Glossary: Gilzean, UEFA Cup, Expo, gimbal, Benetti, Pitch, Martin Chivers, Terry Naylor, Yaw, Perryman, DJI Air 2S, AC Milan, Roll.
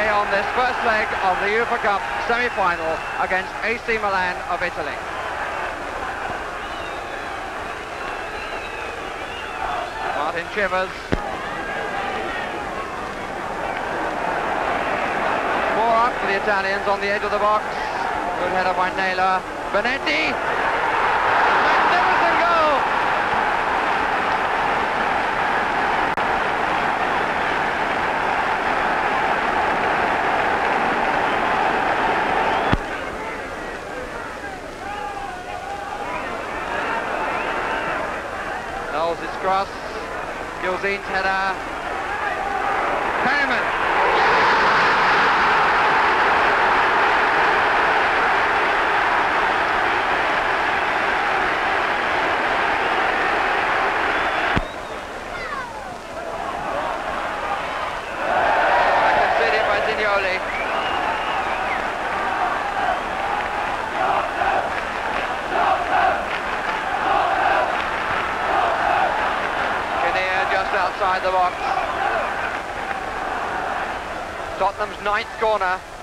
play on this first leg of the UEFA Cup semi-final against AC Milan of Italy. Martin Chivers. Four up for the Italians on the edge of the box. Good header by Naylor. Benetti. His cross, Gilzean's header, Perryman. Outside the box. Tottenham's ninth corner.